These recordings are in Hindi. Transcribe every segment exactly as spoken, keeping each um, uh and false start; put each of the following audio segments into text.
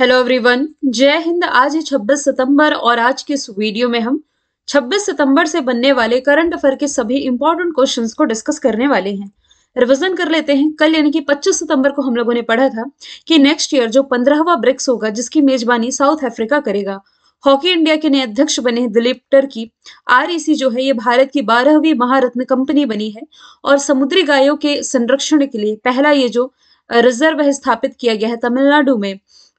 हेलो एवरीवन, जय हिंद। आज है छब्बीस सितंबर और आज के इस वीडियो में हम छब्बीस सितंबर से बनने वाले करंट अफेयर के सभी इंपॉर्टेंट क्वेश्चंस को डिस्कस करने वाले हैं। रिवीजन कर लेते हैं। कल यानी कि पच्चीस सितंबर को हम लोगों ने पढ़ा था कि नेक्स्ट ईयर जो पंद्रहवा ब्रिक्स होगा जिसकी मेजबानी साउथ अफ्रीका करेगा। हॉकी इंडिया के नए अध्यक्ष बने हैं दिलीप टर्की। आरईसी जो है ये भारत की बारहवीं महारत्न कंपनी बनी है और समुद्री गायों के संरक्षण के लिए पहला ये जो रिजर्व है स्थापित किया गया है तमिलनाडु में।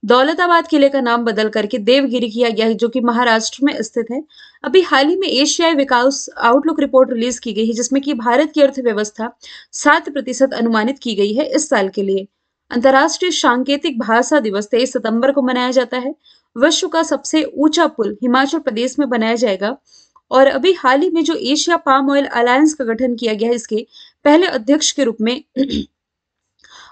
दौलताबाद किले का नाम बदल करके देवगिरी किया गया है जो कि महाराष्ट्र में स्थित है। अभी हाल ही में एशियाई विकास आउटलुक रिपोर्ट रिलीज की गई है जिसमें कि भारत की अर्थव्यवस्था सात प्रतिशत अनुमानित की गई है इस साल के लिए। अंतर्राष्ट्रीय सांकेतिक भाषा दिवस तेईस सितंबर को मनाया जाता है। विश्व का सबसे ऊंचा पुल हिमाचल प्रदेश में बनाया जाएगा। और अभी हाल ही में जो एशिया पाम ऑयल अलायंस का गठन किया गया है इसके पहले अध्यक्ष के रूप में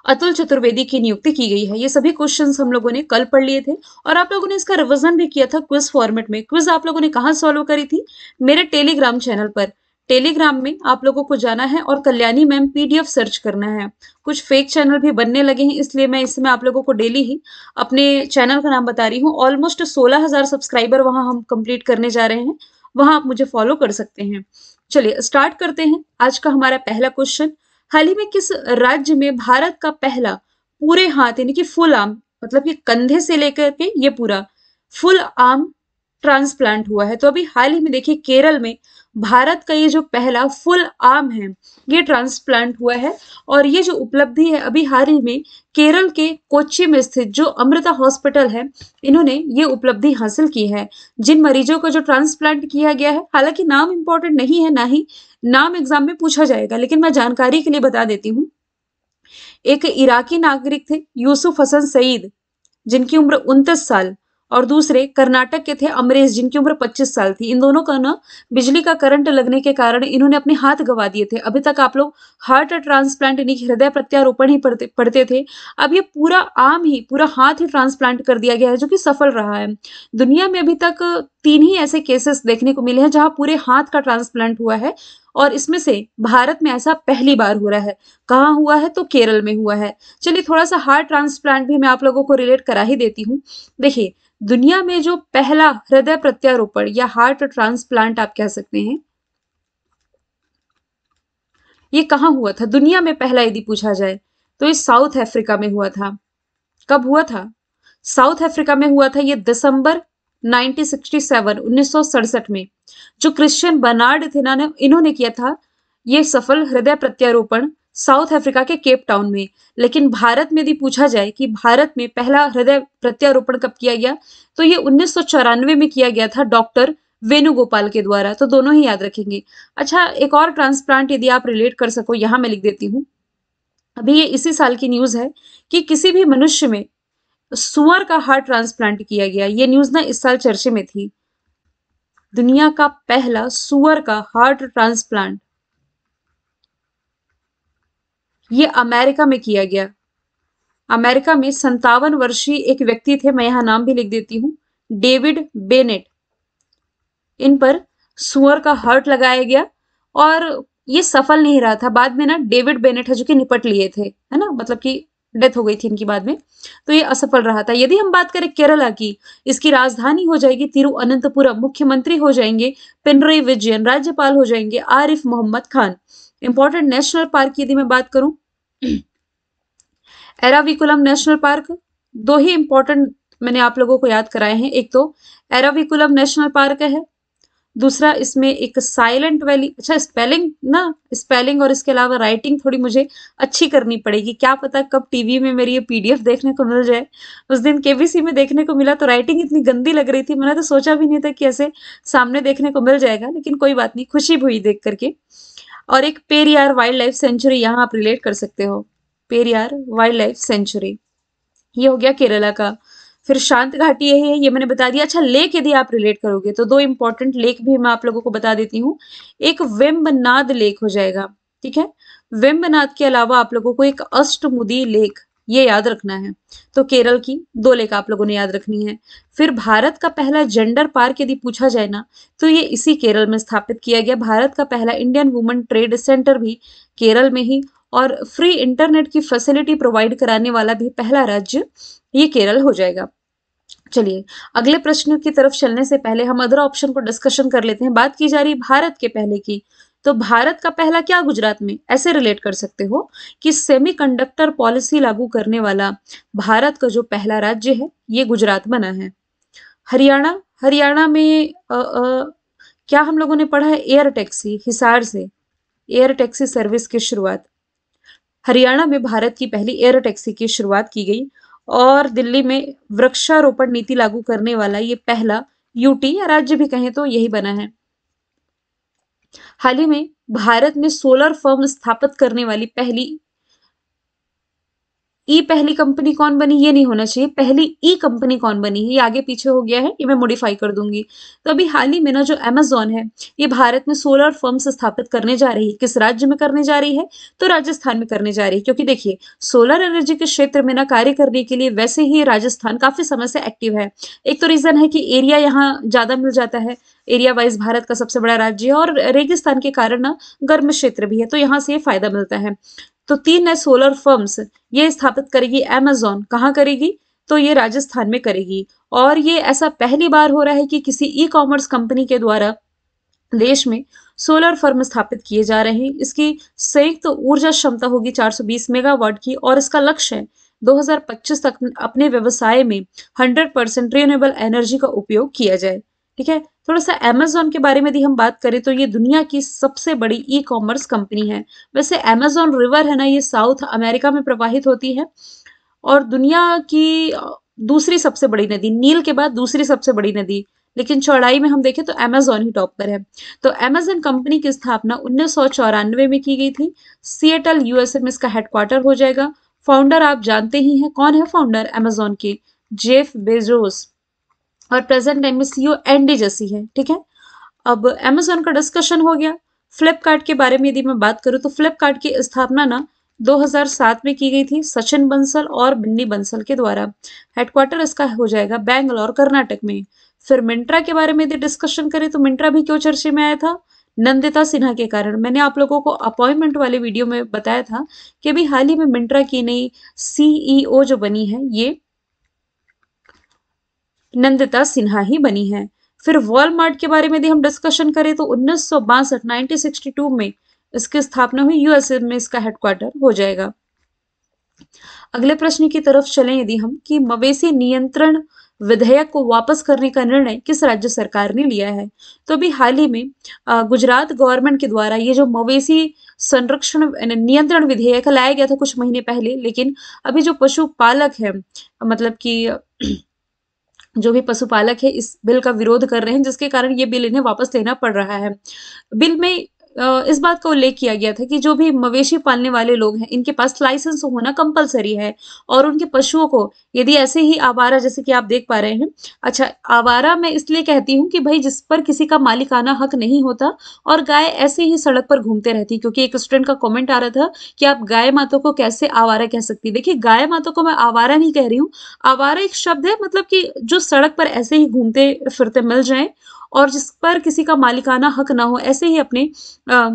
अतुल चतुर्वेदी की नियुक्ति की गई है। ये सभी क्वेश्चंस हम लोगों ने कल पढ़ लिए थे और आप लोगों ने इसका रिवीजन भी किया था क्विज फॉर्मेट में। क्विज आप लोगों ने कहाँ सॉल्व करी थी? मेरे टेलीग्राम चैनल पर। टेलीग्राम में आप लोगों को जाना है और कल्याणी मैम पीडीएफ सर्च करना है। कुछ फेक चैनल भी बनने लगे हैं इसलिए मैं इसमें आप लोगों को डेली ही अपने चैनल का नाम बता रही हूँ। ऑलमोस्ट सोलह हजार सब्सक्राइबर वहाँ हम कंप्लीट करने जा रहे हैं, वहाँ आप मुझे फॉलो कर सकते हैं। चलिए स्टार्ट करते हैं। आज का हमारा पहला क्वेश्चन, हाल ही में किस राज्य में भारत का पहला पूरे हाथ यानी कि फुल आर्म मतलब कि कंधे से लेकर के ये पूरा फुल आर्म ट्रांसप्लांट हुआ है? तो अभी हाल ही में देखिए केरल में भारत का ये जो पहला फुल आर्म है ये ट्रांसप्लांट हुआ है। और ये जो उपलब्धि है अभी हाल ही में केरल के कोच्चि में स्थित जो अमृता हॉस्पिटल है इन्होंने ये उपलब्धि हासिल की है। जिन मरीजों को जो ट्रांसप्लांट किया गया है, हालांकि नाम इंपॉर्टेंट नहीं है, ना ही नाम एग्जाम में पूछा जाएगा, लेकिन मैं जानकारी के लिए बता देती हूँ। एक इराकी नागरिक थे यूसुफ हसन सईद जिनकी उम्र उनतीस साल और दूसरे कर्नाटक के थे अमरेश जिनकी उम्र पच्चीस साल थी। इन दोनों का ना बिजली का करंट लगने के कारण इन्होंने अपने हाथ गंवा दिए थे। अभी तक आप लोग हार्ट ट्रांसप्लांट यानी हृदय प्रत्यारोपण ही पढ़ते पढ़ते थे। अब ये पूरा आम ही पूरा हाथ ही ट्रांसप्लांट कर दिया गया है जो कि सफल रहा है। दुनिया में अभी तक तीन ही ऐसे केसेस देखने को मिले हैं जहाँ पूरे हाथ का ट्रांसप्लांट हुआ है और इसमें से भारत में ऐसा पहली बार हो रहा है। कहाँ हुआ है? तो केरल में हुआ है। चलिए थोड़ा सा हार्ट ट्रांसप्लांट भी मैं आप लोगों को रिलेट करा ही देती हूँ। देखिए दुनिया में जो पहला हृदय प्रत्यारोपण या हार्ट ट्रांसप्लांट आप कह सकते हैं ये कहाँ हुआ था? दुनिया में पहला यदि पूछा जाए तो ये साउथ अफ्रीका में हुआ था। कब हुआ था? साउथ अफ्रीका में हुआ था ये दिसंबर उन्नीस सौ सड़सठ में। जो क्रिश्चियन बर्नार्ड थे ना इन्होंने किया था ये सफल हृदय प्रत्यारोपण साउथ अफ्रीका के केप टाउन में। लेकिन भारत में यदि पूछा जाए कि भारत में पहला हृदय प्रत्यारोपण कब किया गया तो ये उन्नीस सौ चौरानवे में किया गया था डॉक्टर वेणुगोपाल के द्वारा। तो दोनों ही याद रखेंगे। अच्छा, एक और ट्रांसप्लांट यदि आप रिलेट कर सको, यहाँ मैं लिख देती हूँ। अभी ये इसी साल की न्यूज है कि किसी भी मनुष्य में सुअर का हार्ट ट्रांसप्लांट किया गया। ये न्यूज ना इस साल चर्चे में थी। दुनिया का पहला सुअर का हार्ट ट्रांसप्लांट ये अमेरिका में किया गया। अमेरिका में संतावन वर्षीय एक व्यक्ति थे, मैं यहाँ नाम भी लिख देती हूँ, डेविड बेनेट। इन पर सुअर का हार्ट लगाया गया और ये सफल नहीं रहा था। बाद में ना डेविड बेनेट है जो कि निपट लिए थे, है ना, मतलब कि डेथ हो गई थी इनकी बाद में, तो ये असफल रहा था। यदि हम बात करें केरला की, इसकी राजधानी हो जाएगी तिरुअनंतपुरम। मुख्यमंत्री हो जाएंगे पिनरई विजयन, राज्यपाल हो जाएंगे Arif Mohammad Khan. Important national park की यदि मैं बात करूं, एराविकुलम नेशनल पार्क, दो ही इंपॉर्टेंट मैंने आप लोगों को याद कराए हैं। एक तो एराविकुलम नेशनल पार्क है, दूसरा इसमें एक साइलेंट वैली। अच्छा, स्पेलिंग ना, स्पेलिंग और इसके अलावा राइटिंग थोड़ी मुझे अच्छी करनी पड़ेगी। क्या पता कब टीवी में मेरी ये पीडीएफ देखने को मिल जाए। उस दिन केबीसी में देखने को मिला तो राइटिंग इतनी गंदी लग रही थी, मैंने तो सोचा भी नहीं था कि ऐसे सामने देखने को मिल जाएगा, लेकिन कोई बात नहीं, खुशी हुई देख करके। और एक पेरियार वाइल्ड लाइफ सेंचुरी, यहाँ आप रिलेट कर सकते हो, पेरियार वाइल्ड लाइफ सेंचुरी। ये हो गया केरला का। फिर शांत घाटी है, ये मैंने बता दिया। अच्छा, लेक यदि आप रिलेट करोगे तो दो इंपॉर्टेंट लेक भी मैं आप लोगों को बता देती हूँ। एक वेम्बनाद लेक हो जाएगा, ठीक है। वेम्बनाद के अलावा आप लोगों को एक अष्टमुदी लेक, ये याद रखना है। तो केरल की दो लेक आप लोगों ने याद रखनी है। फिर भारत का पहला जेंडर पार्क यदि पूछा जाए ना तो ये इसी केरल में स्थापित किया गया। भारत का पहला इंडियन वुमेन ट्रेड सेंटर भी केरल में ही, और फ्री इंटरनेट की फैसिलिटी प्रोवाइड कराने वाला भी पहला राज्य ये केरल हो जाएगा। चलिए अगले प्रश्न की तरफ चलने से पहले हम अदर ऑप्शन को डिस्कशन कर लेते हैं। बात की जा रही भारत के पहले की, तो भारत का पहला क्या गुजरात में ऐसे रिलेट कर सकते हो कि सेमीकंडक्टर पॉलिसी लागू करने वाला भारत का जो पहला राज्य है ये गुजरात बना है। हरियाणा, हरियाणा में आ, आ, क्या हम लोगों ने पढ़ा है एयर टैक्सी, हिसार से एयर टैक्सी सर्विस की शुरुआत हरियाणा में भारत की पहली एयर टैक्सी की शुरुआत की गई। और दिल्ली में वृक्षारोपण नीति लागू करने वाला ये पहला यूटी या राज्य भी कहें तो यही बना है। हाल ही में भारत में सोलर फर्म स्थापित करने वाली पहली ई पहली कंपनी कौन बनी, ये नहीं होना चाहिए, पहली ई कंपनी कौन बनी है, ये आगे पीछे हो गया है, ये मैं मॉडिफाई कर दूंगी। तो अभी हाल ही में ना जो अमेज़न है ये भारत में सोलर फर्म्स स्थापित करने जा रही है। किस राज्य में करने जा रही है, तो राजस्थान में करने जा रही है, क्योंकि देखिए सोलर एनर्जी के क्षेत्र में ना कार्य करने के लिए वैसे ही राजस्थान काफी समय से एक्टिव है। एक तो रीजन है कि एरिया यहाँ ज्यादा मिल जाता है, एरिया वाइज भारत का सबसे बड़ा राज्य है, और रेगिस्तान के कारण ना गर्म क्षेत्र भी है, तो यहाँ से ये फायदा मिलता है। तो तीन है सोलर फर्म्स, ये स्थापित करेगी अमेज़न। कहाँ करेगी, तो ये राजस्थान में करेगी। और ये ऐसा पहली बार हो रहा है कि किसी ई कॉमर्स कंपनी के द्वारा देश में सोलर फर्म स्थापित किए जा रहे हैं। इसकी संयुक्त तो ऊर्जा क्षमता होगी चार सौ बीस मेगावाट की, और इसका लक्ष्य है दो हज़ार पच्चीस तक अपने व्यवसाय में सौ परसेंट रिन्यूएबल एनर्जी का उपयोग किया जाए। ठीक है, थोड़ा सा अमेज़न के बारे में भी हम बात करें तो ये दुनिया की सबसे बड़ी ई कॉमर्स कंपनी है। वैसे अमेज़न रिवर है ना ये साउथ अमेरिका में प्रवाहित होती है और दुनिया की दूसरी सबसे बड़ी नदी, नील के बाद दूसरी सबसे बड़ी नदी, लेकिन चौड़ाई में हम देखें तो अमेज़न ही टॉप पर है। तो अमेज़न कंपनी की स्थापना उन्नीस सौ चौरानवे में की गई थी। सिएटल यूएसए में इसका हेडक्वार्टर हो जाएगा। फाउंडर आप जानते ही हैं, कौन है फाउंडर अमेज़न के, जेफ बेजोस, और प्रेजेंट टाइम में सीईओ एंडी जैसी है। ठीक है, अब अमेज़न का डिस्कशन हो गया। फ्लिपकार्ट के बारे में यदि मैं बात करूं तो फ्लिपकार्ट की स्थापना ना दो हज़ार सात में की गई थी सचिन बंसल और बिन्नी बंसल के द्वारा। हेडक्वार्टर इसका हो जाएगा बैंगलोर कर्नाटक में। फिर मिंत्रा के बारे में यदि डिस्कशन करें तो मिंत्रा भी क्यों चर्चे में आया था, नंदिता सिन्हा के कारण। मैंने आप लोगों को अपॉइंटमेंट वाले वीडियो में बताया था कि अभी हाल ही में मिंत्रा की नई सीईओ जो बनी है ये नंदिता सिन्हा ही बनी है। फिर वॉलमार्ट के बारे में यदि हम डिस्कशन करें तो उन्नीस सौ बासठ नाइनटीन सिक्सटी टू में इसकी स्थापना हुई, यूएसए में इसका हेडक्वार्टर हो जाएगा। अगले प्रश्न की तरफ चलें यदि हम कि मवेशी नियंत्रण विधेयक को वापस करने का निर्णय किस राज्य सरकार ने लिया है, तो अभी हाल ही में गुजरात गवर्नमेंट के द्वारा ये जो मवेशी संरक्षण नियंत्रण विधेयक लाया गया था कुछ महीने पहले, लेकिन अभी जो पशुपालक है मतलब कि जो भी पशुपालक है इस बिल का विरोध कर रहे हैं, जिसके कारण ये बिल इन्हें वापस लेना पड़ रहा है। बिल में इस बात का उल्लेख किया गया था कि जो भी मवेशी पालने वाले लोग हैं इनके पास लाइसेंस होना कंपलसरी है, और उनके पशुओं को यदि ऐसे ही आवारा, जैसे कि आप देख पा रहे हैं, अच्छा आवारा मैं इसलिए कहती हूँ कि भाई जिस पर किसी का मालिकाना हक नहीं होता, और गाय ऐसे ही सड़क पर घूमते रहती, क्योंकि एक स्टूडेंट का कॉमेंट आ रहा था कि आप गाय माता को कैसे आवारा कह सकती। देखिए गाय माता को मैं आवारा नहीं कह रही हूँ, आवारा एक शब्द है मतलब कि जो सड़क पर ऐसे ही घूमते फिरते मिल जाए और जिस पर किसी का मालिकाना हक ना हो। ऐसे ही अपने आ,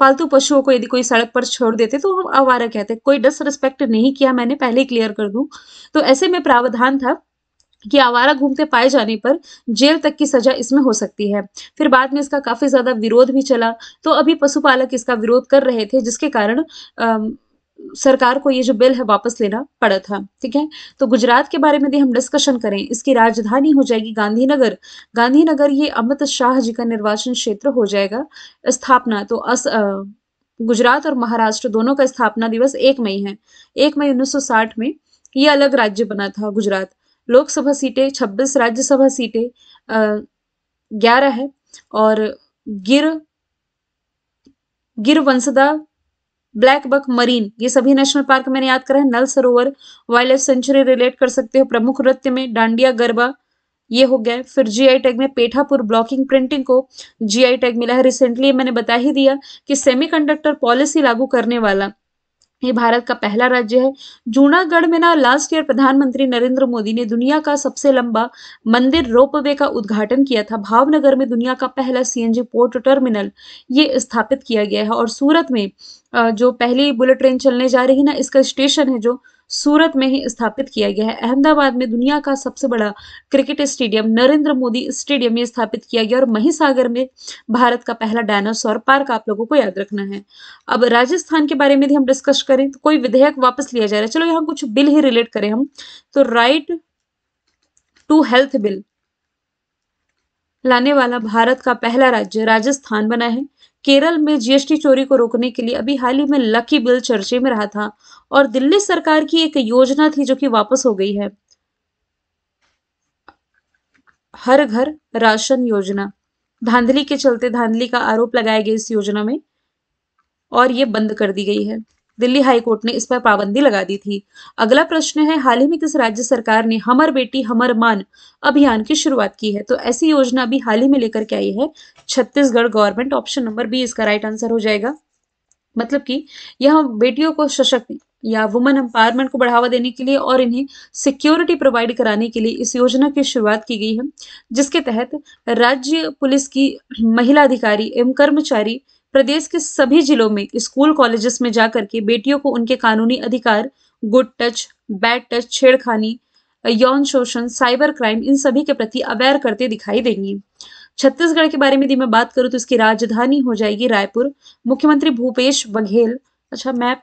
पालतू पशुओं को यदि कोई सड़क पर छोड़ देते तो हम आवारा कहते। कोई डिसरिस्पेक्ट नहीं किया मैंने, पहले क्लियर कर दूं। तो ऐसे में प्रावधान था कि आवारा घूमते पाए जाने पर जेल तक की सजा इसमें हो सकती है। फिर बाद में इसका काफी ज्यादा विरोध भी चला, तो अभी पशुपालक इसका विरोध कर रहे थे, जिसके कारण आ, सरकार को ये जो बिल है वापस लेना पड़ा था। ठीक है, तो गुजरात के बारे में यदि हम डिस्कशन करें, इसकी राजधानी हो जाएगी गांधीनगर। गांधीनगर ये अमित शाह जी का निर्वाचन क्षेत्र हो जाएगा। स्थापना तो अस आ, गुजरात और महाराष्ट्र दोनों का स्थापना दिवस एक मई है। एक मई उन्नीस सौ साठ में ये अलग राज्य बना था गुजरात। लोकसभा सीटें छब्बीस, राज्यसभा सीटें ग्यारह है, और गिर गिर वंशदा, ब्लैक बक मरीन, ये सभी नेशनल पार्क मैंने याद करा है। नल सरोवर वाइल्ड लाइफ सेंचुरी रिलेट कर सकते हो। प्रमुख नृत्य में डांडिया गरबा ये हो गया। फिर जीआई टैग में पेठापुर ब्लॉकिंग प्रिंटिंग को जीआई टैग मिला है। रिसेंटली मैंने बता ही दिया कि सेमीकंडक्टर पॉलिसी लागू करने वाला ये भारत का पहला राज्य है। जूनागढ़ में ना लास्ट ईयर प्रधानमंत्री नरेंद्र मोदी ने दुनिया का सबसे लंबा मंदिर रोपवे का उद्घाटन किया था। भावनगर में दुनिया का पहला सीएनजी पोर्ट टर्मिनल ये स्थापित किया गया है। और सूरत में जो पहली बुलेट ट्रेन चलने जा रही है ना इसका स्टेशन है जो सूरत में ही स्थापित किया गया है। अहमदाबाद में दुनिया का सबसे बड़ा cricket stadium Narendra Modi stadium में स्थापित किया गया, और महिसागर में भारत का पहला डायनासोर पार्क। आप लोगों को याद रखना है। अब राजस्थान के बारे में भी हम डिस्कस करें तो कोई विधेयक वापस लिया जा रहा है। चलो यहाँ कुछ बिल ही रिलेट करें हम, तो राइट टू हेल्थ बिल लाने वाला भारत का पहला राज्य राजस्थान बना है। केरल में जीएसटी चोरी को रोकने के लिए अभी हाल ही में लकी बिल चर्चे में रहा था, और दिल्ली सरकार की एक योजना थी जो कि वापस हो गई है, हर घर राशन योजना। धांधली के चलते धांधली का आरोप लगाया गया इस योजना में, और ये बंद कर दी गई है। दिल्ली हाईकोर्ट ने इस पर पाबंदी लगा दी थी। अगला प्रश्न है, हाल ही में किस राज्य सरकार ने हमर बेटी हमर मान अभियान की शुरुआत की है? तो ऐसी योजना अभी हाल ही में लेकर के आई है Chhattisgarh government. Option number B इसका राइट आंसर हो जाएगा। मतलब कि यह बेटियों को सशक्त या वुमेन एम्पावरमेंट को बढ़ावा देने के लिए और इन्हें सिक्योरिटी प्रोवाइड कराने के लिए इस योजना की शुरुआत की गई है, जिसके तहत राज्य पुलिस की महिला अधिकारी एवं कर्मचारी प्रदेश के सभी जिलों में स्कूल कॉलेजेस में जाकर के बेटियों को उनके कानूनी अधिकार, गुड टच, बैड टच, छेड़खानी, यौन शोषण, साइबर क्राइम, इन सभी के प्रति अवेयर करते दिखाई देंगी। छत्तीसगढ़ के बारे में यदि मैं बात करूं तो इसकी राजधानी हो जाएगी रायपुर। मुख्यमंत्री भूपेश बघेल, अच्छा मैप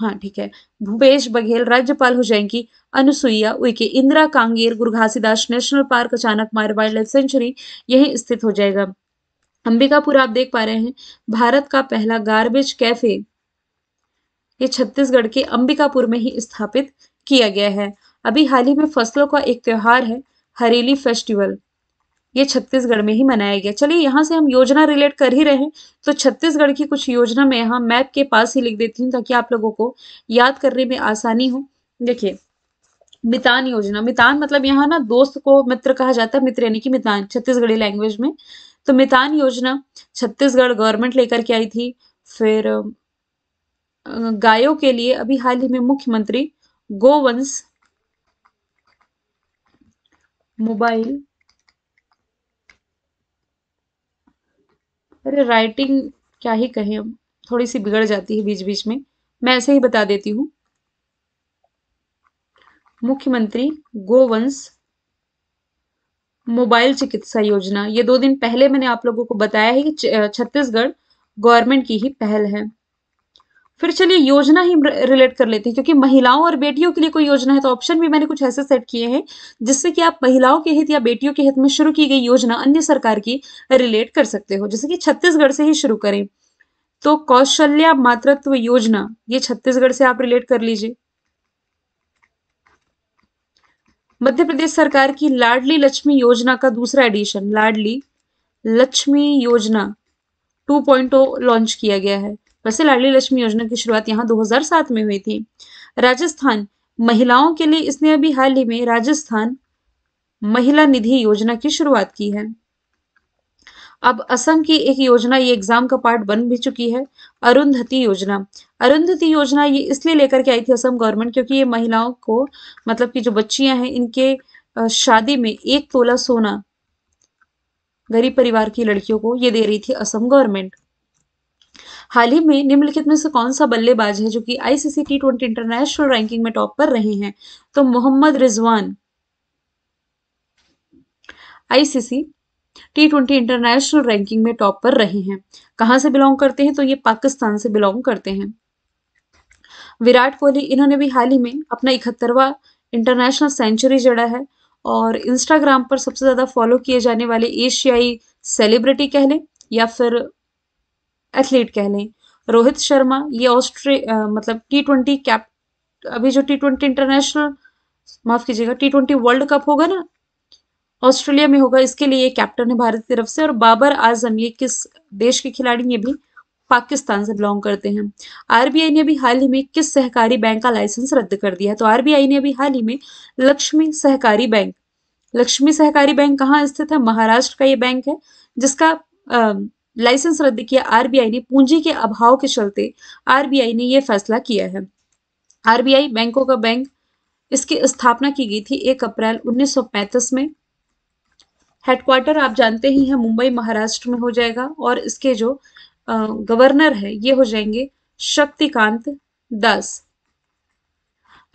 हाँ ठीक है, भूपेश बघेल। राज्यपाल हो जाएंगी अनुसुईया उइके। इंदिरा कांगेर गुरघासीदास नेशनल पार्क अचानक मार वाइल्ड लाइफ सेंचुरी यही स्थित हो जाएगा। अंबिकापुर आप देख पा रहे हैं, भारत का पहला गार्बेज कैफे ये छत्तीसगढ़ के अंबिकापुर में ही स्थापित किया गया है। अभी हाल ही में फसलों का एक त्योहार है हरेली फेस्टिवल, ये छत्तीसगढ़ में ही मनाया गया। चलिए यहाँ से हम योजना रिलेट कर ही रहे हैं तो छत्तीसगढ़ की कुछ योजना मैं यहाँ मैप के पास ही लिख देती हूँ ताकि आप लोगों को याद करने में आसानी हो। देखिए मितान योजना, मितान मतलब यहाँ ना दोस्त को मित्र कहा जाता है, मित्र यानी कि मितान छत्तीसगढ़ी लैंग्वेज में। तो मितान योजना छत्तीसगढ़ गवर्नमेंट लेकर के आई थी। फिर गायों के लिए अभी हाल ही में मुख्यमंत्री गोवंश मोबाइल, अरे राइटिंग क्या ही कहें, थोड़ी सी बिगड़ जाती है बीच बीच में, मैं ऐसे ही बता देती हूँ। मुख्यमंत्री गोवंश मोबाइल चिकित्सा योजना, ये दो दिन पहले मैंने आप लोगों को बताया है कि छत्तीसगढ़ गवर्नमेंट की ही पहल है। फिर चलिए योजना ही रिलेट कर लेते हैं, क्योंकि महिलाओं और बेटियों के लिए कोई योजना है तो ऑप्शन भी मैंने कुछ ऐसे सेट किए हैं जिससे कि आप महिलाओं के हित या बेटियों के हित में शुरू की गई योजना अन्य सरकार की रिलेट कर सकते हो। जैसे कि छत्तीसगढ़ से ही शुरू करें तो कौशल्या मातृत्व योजना, ये छत्तीसगढ़ से आप रिलेट कर लीजिए। मध्य प्रदेश सरकार की लाडली लक्ष्मी योजना का दूसरा एडिशन लाडली लक्ष्मी योजना टू पॉइंट ओ लॉन्च किया गया है। वैसे लाडली लक्ष्मी योजना की शुरुआत यहाँ दो हज़ार सात में हुई थी। राजस्थान महिलाओं के लिए इसने अभी हाल ही में राजस्थान महिला निधि योजना की शुरुआत की है। अब असम की एक योजना, ये एग्जाम का पार्ट बन भी चुकी है, अरुंधति योजना। अरुंधति योजना ये इसलिए लेकर के आई थी असम गवर्नमेंट क्योंकि ये महिलाओं को मतलब कि जो बच्चियां हैं इनके शादी में एक तोला सोना गरीब परिवार की लड़कियों को ये दे रही थी असम गवर्नमेंट। हाल ही में निम्नलिखित में से कौन सा बल्लेबाज है जो कि ICC T twenty international ranking में टॉप पर रहे हैं? तो Mohammad Rizwan ICC T twenty international ranking में टॉप पर रहे हैं। कहां से बिलोंग करते हैं? तो ये पाकिस्तान से बिलोंग करते हैं। विराट कोहली, इन्होंने भी हाल ही में अपना इकहत्तरवां इंटरनेशनल सेंचुरी जड़ा है और इंस्टाग्राम पर सबसे ज्यादा फॉलो किए जाने वाले एशियाई सेलिब्रिटी कह लें या फिर एथलीट कह लें। रोहित शर्मा, ये ऑस्ट्रे मतलब टी ट्वेंटी कैप अभी जो टी ट्वेंटी इंटरनेशनल माफ कीजिएगा टी ट्वेंटी वर्ल्ड कप होगा ना ऑस्ट्रेलिया में होगा, इसके लिए कैप्टन है भारत की तरफ से। और बाबर आजम, ये किस देश के खिलाड़ी? ये भी पाकिस्तान से बिलोंग करते हैं। आरबीआई ने अभी हाल ही में किस सहकारी बैंक का लाइसेंस रद्द कर दिया है? तो आरबीआई ने अभी हाल ही में लक्ष्मी सहकारी बैंक, लक्ष्मी सहकारी बैंक कहाँ स्थित है? महाराष्ट्र का ये बैंक है जिसका आ, लाइसेंस रद्द किया आरबीआई ने। पूंजी के अभाव के चलते आरबीआई ने यह फैसला किया है। आरबीआई बैंकों का बैंक, इसकी स्थापना की गई थी एक अप्रैल उन्नीस सौ पैंतीस में। हेडक्वार्टर आप जानते ही हैं मुंबई महाराष्ट्र में हो जाएगा और इसके जो गवर्नर है ये हो जाएंगे शक्तिकांत दास।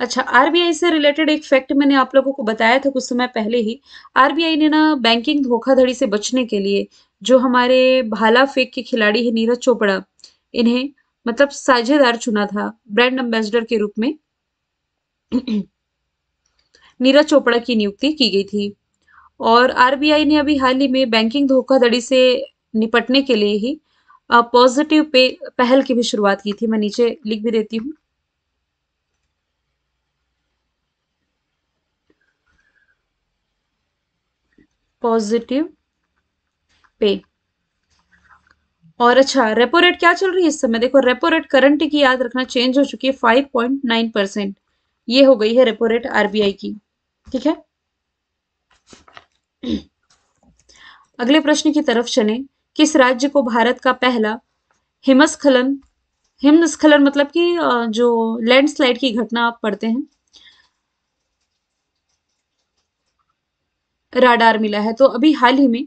अच्छा, आरबीआई से रिलेटेड एक फैक्ट मैंने आप लोगों को बताया था कुछ समय पहले ही। आरबीआई ने ना बैंकिंग धोखाधड़ी से बचने के लिए जो हमारे भाला फेंक के खिलाड़ी है नीरज चोपड़ा, इन्हें मतलब साझेदार चुना था ब्रांड एम्बेसडर के रूप में। नीरज चोपड़ा की नियुक्ति की गई थी और आरबीआई ने अभी हाल ही में बैंकिंग धोखाधड़ी से निपटने के लिए ही पॉजिटिव पे पहल की भी शुरुआत की थी। मैं नीचे लिख भी देती हूँ। Positive pay. और अच्छा, रेपो रेट क्या चल रही है इस समय? देखो रेपो रेट करंट की याद रखना चेंज हो चुकी है पाँच पॉइंट नौ परसेंट, ये हो गई है रेपो रेट आरबीआई की। ठीक है, अगले प्रश्न की तरफ चलें। किस राज्य को भारत का पहला हिमस्खलन, हिमस्खलन मतलब कि जो लैंडस्लाइड की घटना आप पढ़ते हैं, राडार मिला है? तो अभी हाल ही में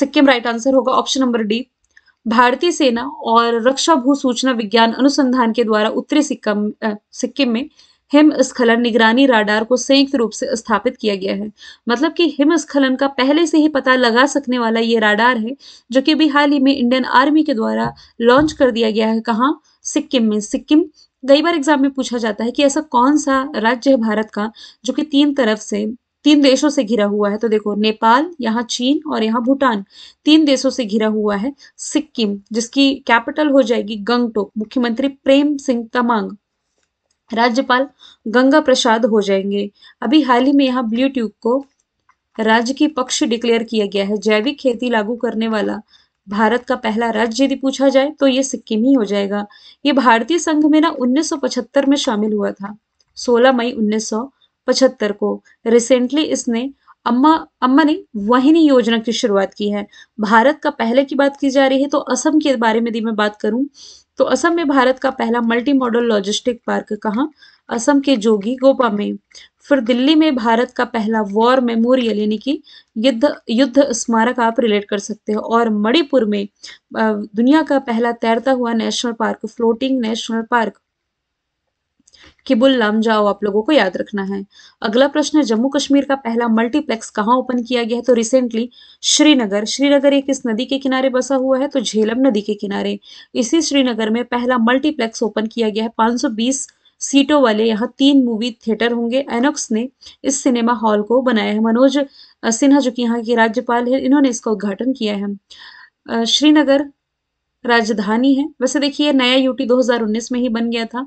सिक्किम राइट आंसर होगा, ऑप्शन नंबर डी। भारतीय सेना और रक्षा भू सूचना विज्ञान अनुसंधान के द्वारा उत्तरी सिक्किम सिक्किम में हिमस्खलन निगरानी राडार को संयुक्त रूप से स्थापित किया गया है। मतलब कि हिमस्खलन का पहले से ही पता लगा सकने वाला ये राडार है, जो कि अभी हाल ही में इंडियन आर्मी के द्वारा लॉन्च कर दिया गया है। कहाँ? सिक्किम में। सिक्किम कई बार एग्जाम में पूछा जाता है कि ऐसा कौन सा राज्य है भारत का जो कि तीन तरफ से, तीन देशों से घिरा हुआ है। तो देखो नेपाल, यहाँ चीन और यहाँ भूटान, तीन देशों से घिरा हुआ है सिक्किम, जिसकी कैपिटल हो जाएगी गंगटोक। मुख्यमंत्री प्रेम सिंह तमांग, राज्यपाल गंगा प्रसाद हो जाएंगे। अभी हाल ही में यहाँ ब्लू ट्यूब को राज्य की पक्षी डिक्लेयर किया गया है। जैविक खेती लागू करने वाला भारत का पहला राज्य यदि पूछा जाए तो ये सिक्किम ही हो जाएगा। ये भारतीय संघ में ना उन्नीस सौ पचहत्तर में शामिल हुआ था, सोलह मई उन्नीस सौ पचहत्तर को। रिसेंटली इसने अम्मा अम्मा ने वाहिनी योजना की शुरुआत की है। भारत का पहले की बात की जा रही है तो असम के बारे में यदि मैं बात करूं तो असम में भारत का पहला मल्टी मॉडल लॉजिस्टिक पार्क, कहाँ? असम के जोगी गोपा में। फिर दिल्ली में भारत का पहला वॉर मेमोरियल यानी कि युद्ध युद्ध स्मारक आप रिलेट कर सकते हो। और मणिपुर में दुनिया का पहला तैरता हुआ national park, floating national park Keibul Lamjao, आप लोगों को याद रखना है। अगला प्रश्न है, जम्मू कश्मीर का पहला मल्टीप्लेक्स कहाँ ओपन किया गया है? तो रिसेंटली श्रीनगर। श्रीनगर एक इस नदी के किनारे बसा हुआ है, तो झेलम नदी के किनारे। इसी श्रीनगर में पहला मल्टीप्लेक्स ओपन किया गया है, पाँच सौ बीस सीटों वाले। यहाँ तीन मूवी थिएटर होंगे। एनॉक्स ने इस सिनेमा हॉल को बनाया है। मनोज सिन्हा जो कि यहाँ के राज्यपाल है, इन्होंने इसका उद्घाटन किया है। श्रीनगर राजधानी है। वैसे देखिए नया यूटी दो हजार उन्नीस में ही बन गया था।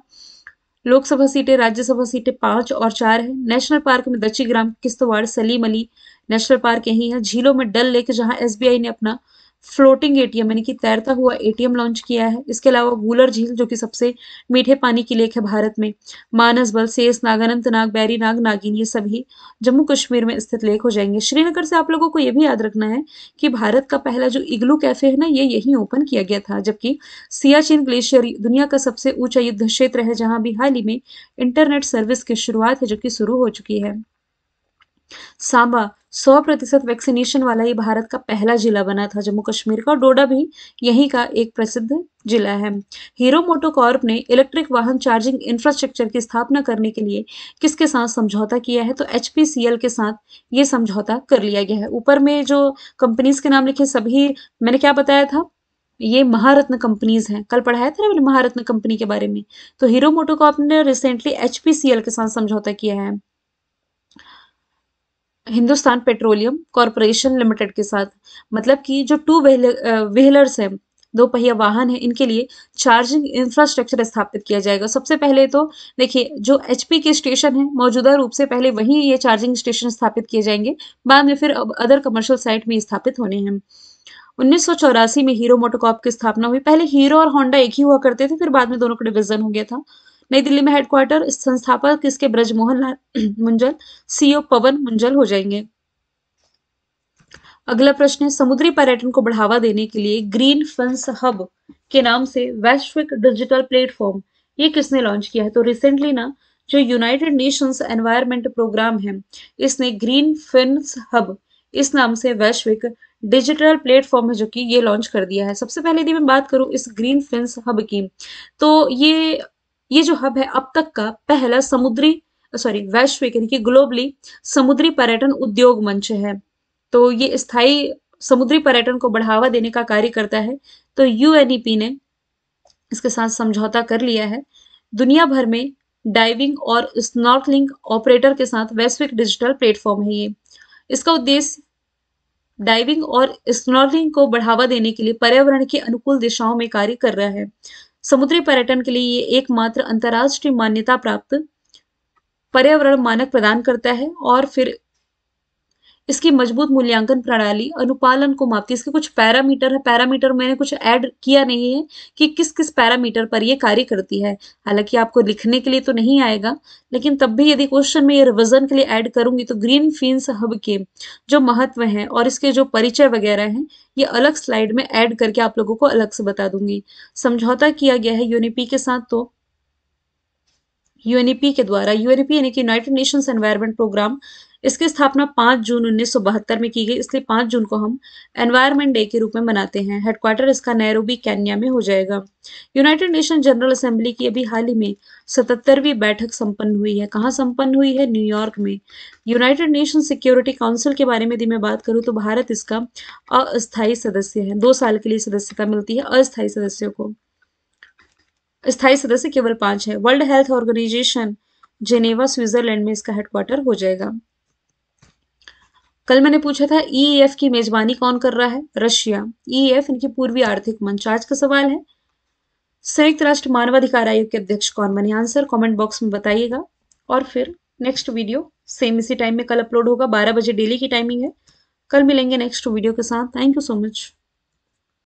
लोकसभा सीटें, राज्यसभा सीटें पांच और चार है। नेशनल पार्क में Dachigam, Kishtwar, Salim Ali national park यही है। झीलों में डल लेक, जहां एसबीआई ने अपना फ्लोटिंग एटीएम यानी कि तैरता हुआ एटीएम लॉन्च किया है। इसके अलावा गूलर झील जो कि सबसे मीठे पानी की लेक है भारत में। मानस बल, सेस नाग, अनंतनाग, बैरीनाग, नागिन, ये सभी जम्मू कश्मीर में स्थित लेक हो जाएंगे। श्रीनगर से आप लोगों को ये भी याद रखना है कि भारत का पहला जो इग्लू कैफे है ना, ये यही ओपन किया गया था। जबकि सियाचिन ग्लेशियर दुनिया का सबसे ऊंचा युद्ध क्षेत्र है, जहाँ भी हाल ही में इंटरनेट सर्विस की शुरुआत है जो कि शुरू हो चुकी है। सांबा सौ प्रतिशत वैक्सीनेशन वाला ये भारत का पहला जिला बना था जम्मू कश्मीर का। डोडा भी यहीं का एक प्रसिद्ध जिला है। हीरो मोटोकॉर्प ने इलेक्ट्रिक वाहन चार्जिंग इंफ्रास्ट्रक्चर की स्थापना करने के लिए किसके साथ समझौता किया है? तो एच पी सी एल के साथ ये समझौता कर लिया गया है। ऊपर में जो कंपनीज के नाम लिखे सभी मैंने क्या बताया था, ये महारत्न कंपनीज हैं। कल पढ़ाया था ना महारत्न कंपनी के बारे में। तो हीरो मोटोकॉर्प ने recently H P C L के साथ समझौता किया है, हिंदुस्तान पेट्रोलियम कॉरपोरेशन लिमिटेड के साथ। मतलब कि जो टू व्हीलर्स हैं, दो पहिया वाहन है, इनके लिए चार्जिंग इंफ्रास्ट्रक्चर स्थापित किया जाएगा। सबसे पहले तो देखिए जो एचपी के स्टेशन हैं मौजूदा रूप से, पहले वहीं ये चार्जिंग स्टेशन स्थापित किए जाएंगे, बाद में फिर अदर कमर्शियल साइट में स्थापित होने हैं। उन्नीस सौ चौरासी में हीरो मोटोकॉर्प की स्थापना हुई। पहले हीरो और होंडा एक ही हुआ करते थे, फिर बाद में दोनों का डिविजन हो गया था। नई दिल्ली में हेडक्वार्टर, संस्थापक इसके ब्रजमोहन लाल मुंजल, सीईओ पवन मुंजल हो जाएंगे। अगला प्रश्न है, समुद्री पर्यटन को बढ़ावा देने के लिए ग्रीन फिंस हब के नाम से वैश्विक डिजिटल प्लेटफॉर्म ये किसने लॉन्च किया है? तो रिसेंटली ना जो यूनाइटेड नेशंस एनवायरमेंट प्रोग्राम है, इसने ग्रीन फिंस हब इस नाम से वैश्विक डिजिटल प्लेटफॉर्म है जो कि ये लॉन्च कर दिया है। सबसे पहले यदि मैं बात करूं इस ग्रीन फिंस हब की, तो ये ये जो हब है अब तक का पहला समुद्री सॉरी वैश्विक यानी कि ग्लोबली समुद्री पर्यटन उद्योग मंच है। तो ये स्थायी समुद्री पर्यटन को बढ़ावा देने का कार्य करता है। तो यूएनईपी ने इसके साथ समझौता कर लिया है। दुनिया भर में डाइविंग और स्नॉर्कलिंग ऑपरेटर के साथ वैश्विक डिजिटल प्लेटफॉर्म है ये। इसका उद्देश्य डाइविंग और स्नॉर्कलिंग को बढ़ावा देने के लिए पर्यावरण की अनुकूल दिशाओं में कार्य कर रहा है। समुद्री पर्यटन के लिए ये एकमात्र अंतर्राष्ट्रीय मान्यता प्राप्त पर्यावरण मानक प्रदान करता है और फिर इसकी मजबूत मूल्यांकन प्रणाली अनुपालन को मापती है। इसके कुछ पैरामीटर है, पैरामीटर मैंने कुछ ऐड किया नहीं है कि किस किस पैरामीटर पर यह कार्य करती है। हालांकि आपको लिखने के लिए तो नहीं आएगा, लेकिन तब भी यदि क्वेश्चन में ये रिविजन के लिए ऐड करूंगी तो ग्रीन फिन्स हब के जो महत्व हैं और इसके जो परिचय वगैरह हैं ये अलग स्लाइड में ऐड करके आप लोगों को अलग से बता दूंगी। समझौता किया गया है यूएनईपी के साथ, तो यूएनईपी के द्वारा, यूएनईपी यानी कि यूनाइटेड नेशंस एनवायरनमेंट प्रोग्राम, इसकी स्थापना पाँच जून उन्नीस सौ बहत्तर में की गई, इसलिए पाँच जून को हम एनवायरनमेंट डे के रूप में मनाते हैं। हेडक्वार्टर इसका नैरोबी केन्या में हो जाएगा। यूनाइटेड नेशन जनरल असेंबली की अभी हाल ही में सतहत्तरवीं बैठक संपन्न हुई है। कहाँ संपन्न हुई है? न्यूयॉर्क में। यूनाइटेड नेशन सिक्योरिटी काउंसिल के बारे में यदि मैं बात करूँ तो भारत इसका अस्थायी सदस्य है। दो साल के लिए सदस्यता मिलती है अस्थायी सदस्यों को, स्थायी सदस्य केवल पांच है। World health organisation Geneva Switzerland में इसका हेडक्वार्टर हो जाएगा। कल मैंने पूछा था ई ई एफ की मेजबानी कौन कर रहा है? रशिया। ई ई एफ इनकी पूर्वी आर्थिक मंच। आज का सवाल है संयुक्त राष्ट्र मानवाधिकार आयोग के अध्यक्ष कौन बने? आंसर कमेंट बॉक्स में बताइएगा। और फिर नेक्स्ट वीडियो सेम इसी टाइम में कल अपलोड होगा। बारह बजे डेली की टाइमिंग है। कल मिलेंगे नेक्स्ट वीडियो के साथ। Thank you so much.